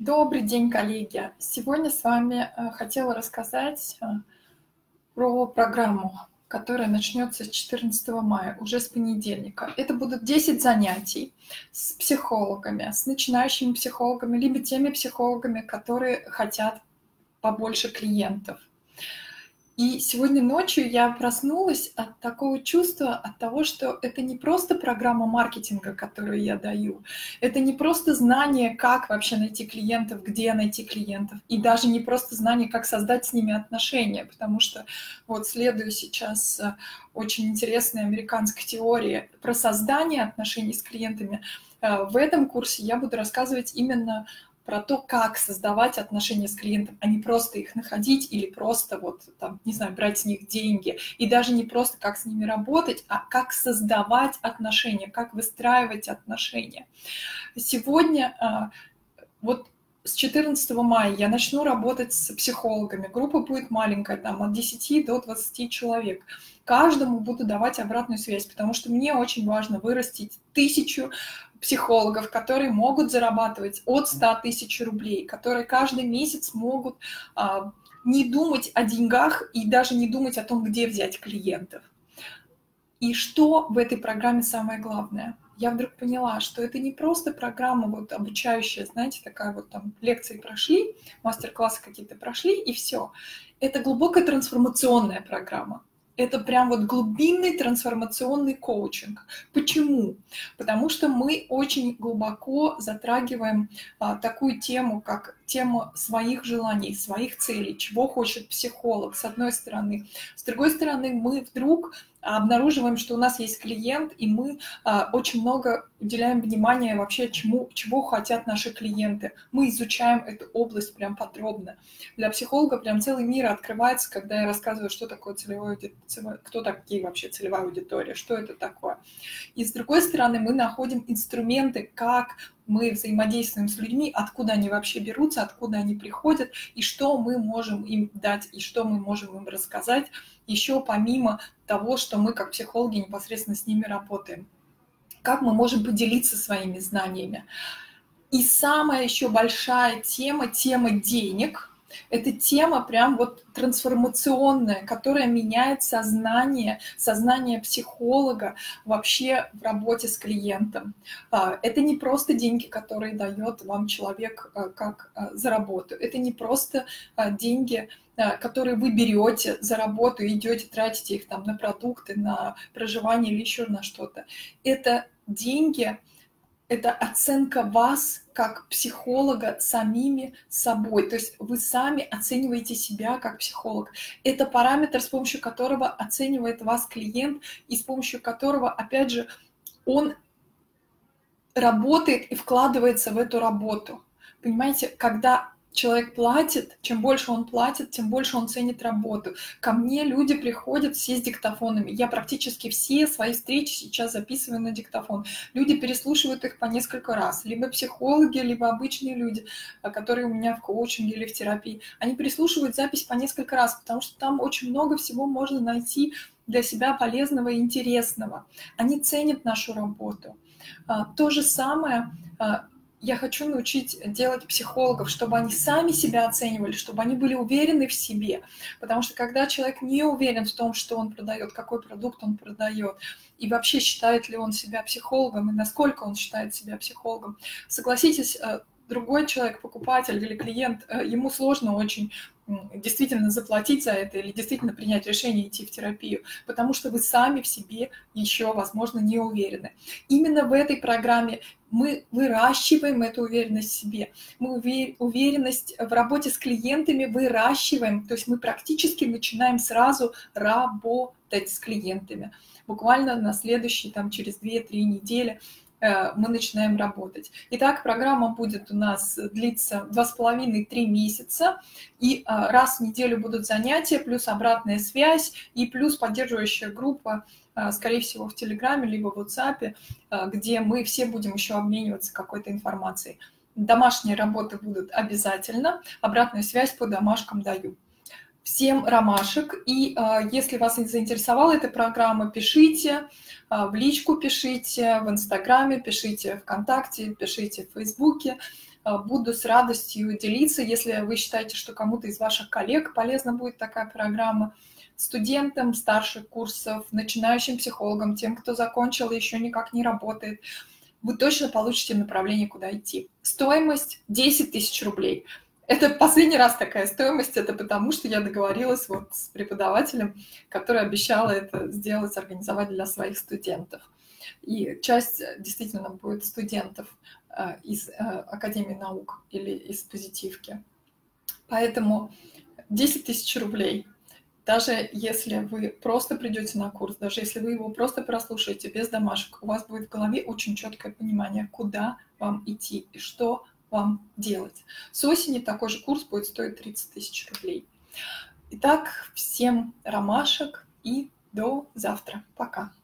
Добрый день, коллеги! Сегодня с вами хотела рассказать про программу, которая начнется 14 мая, уже с понедельника. Это будут 10 занятий с психологами, с начинающими психологами, либо теми психологами, которые хотят побольше клиентов. И сегодня ночью я проснулась от такого чувства, от того, что это не просто программа маркетинга, которую я даю, это не просто знание, как вообще найти клиентов, где найти клиентов, и даже не просто знание, как создать с ними отношения, потому что вот следую сейчас очень интересной американской теории про создание отношений с клиентами. В этом курсе я буду рассказывать именно про то, как создавать отношения с клиентом, а не просто их находить или просто вот там, не знаю, брать с них деньги. И даже не просто как с ними работать, а как создавать отношения, как выстраивать отношения. Сегодня вот с 14 мая я начну работать с психологами. Группа будет маленькая, там от 10 до 20 человек. Каждому буду давать обратную связь, потому что мне очень важно вырастить 1000 психологов, которые могут зарабатывать от 100 тысяч рублей, которые каждый месяц могут не думать о деньгах и даже не думать о том, где взять клиентов. И что в этой программе самое главное? Я вдруг поняла, что это не просто программа вот обучающая, знаете, такая вот там лекции прошли, мастер-классы какие-то прошли и все. Это глубокая трансформационная программа. Это прям вот глубинный трансформационный коучинг. Почему? Потому что мы очень глубоко затрагиваем такую тему, как тема своих желаний, своих целей, чего хочет психолог, с одной стороны. С другой стороны, мы вдруг обнаруживаем, что у нас есть клиент, и мы очень много уделяем внимания вообще, чего хотят наши клиенты. Мы изучаем эту область прям подробно. Для психолога прям целый мир открывается, когда я рассказываю, что такое целевая аудитория, кто такие вообще целевая аудитория, что это такое. И с другой стороны, мы находим инструменты, как мы взаимодействуем с людьми, откуда они вообще берутся, откуда они приходят, и что мы можем им дать, и что мы можем им рассказать, еще помимо того, что мы как психологи непосредственно с ними работаем. Как мы можем поделиться своими знаниями. И самая еще большая тема денег. Это тема прям вот трансформационная, которая меняет сознание психолога вообще в работе с клиентом. Это не просто деньги, которые дает вам человек как за работу. Это не просто деньги, которые вы берете за работу и идете, тратите их там на продукты, на проживание или еще на что-то. Это деньги, это оценка вас как психолога самими собой. То есть вы сами оцениваете себя как психолог. Это параметр, с помощью которого оценивает вас клиент и с помощью которого, опять же, он работает и вкладывается в эту работу. Понимаете, когда человек платит, чем больше он платит, тем больше он ценит работу. Ко мне люди приходят все с диктофонами. Я практически все свои встречи сейчас записываю на диктофон. Люди переслушивают их по несколько раз. Либо психологи, либо обычные люди, которые у меня в коучинге или в терапии. Они переслушивают запись по несколько раз, потому что там очень много всего можно найти для себя полезного и интересного. Они ценят нашу работу. То же самое я хочу научить делать психологов, чтобы они сами себя оценивали, чтобы они были уверены в себе. Потому что когда человек не уверен в том, что он продает, какой продукт он продает, и вообще считает ли он себя психологом, и насколько он считает себя психологом, согласитесь, другой человек, покупатель или клиент, ему сложно очень действительно заплатить за это или действительно принять решение идти в терапию, потому что вы сами в себе еще, возможно, не уверены. Именно в этой программе мы выращиваем эту уверенность в себе, мы уверенность в работе с клиентами выращиваем, то есть мы практически начинаем сразу работать с клиентами. Буквально на следующие, там, через 2-3 недели мы начинаем работать. Итак, программа будет у нас длиться 2,5-3 месяца, и раз в неделю будут занятия, плюс обратная связь, и плюс поддерживающая группа, скорее всего, в Телеграме, либо в WhatsApp, где мы все будем еще обмениваться какой-то информацией. Домашние работы будут обязательно, обратную связь по домашкам даю. Всем ромашек. И если вас заинтересовала эта программа, пишите, в личку пишите, в Инстаграме пишите, ВКонтакте пишите, в Фейсбуке. Буду с радостью делиться, если вы считаете, что кому-то из ваших коллег полезна будет такая программа. Студентам старших курсов, начинающим психологам, тем, кто закончил и еще никак не работает, вы точно получите направление, куда идти. Стоимость 10 тысяч рублей. Это последний раз такая стоимость, это потому, что я договорилась вот с преподавателем, который обещала это сделать, организовать для своих студентов. И часть действительно будет студентов из Академии наук или из позитивки. Поэтому 10 тысяч рублей. Даже если вы просто придете на курс, даже если вы его просто прослушаете без домашек, у вас будет в голове очень четкое понимание, куда вам идти и что вам делать. С осени такой же курс будет стоить 30 тысяч рублей. Итак, всем ромашек и до завтра. Пока.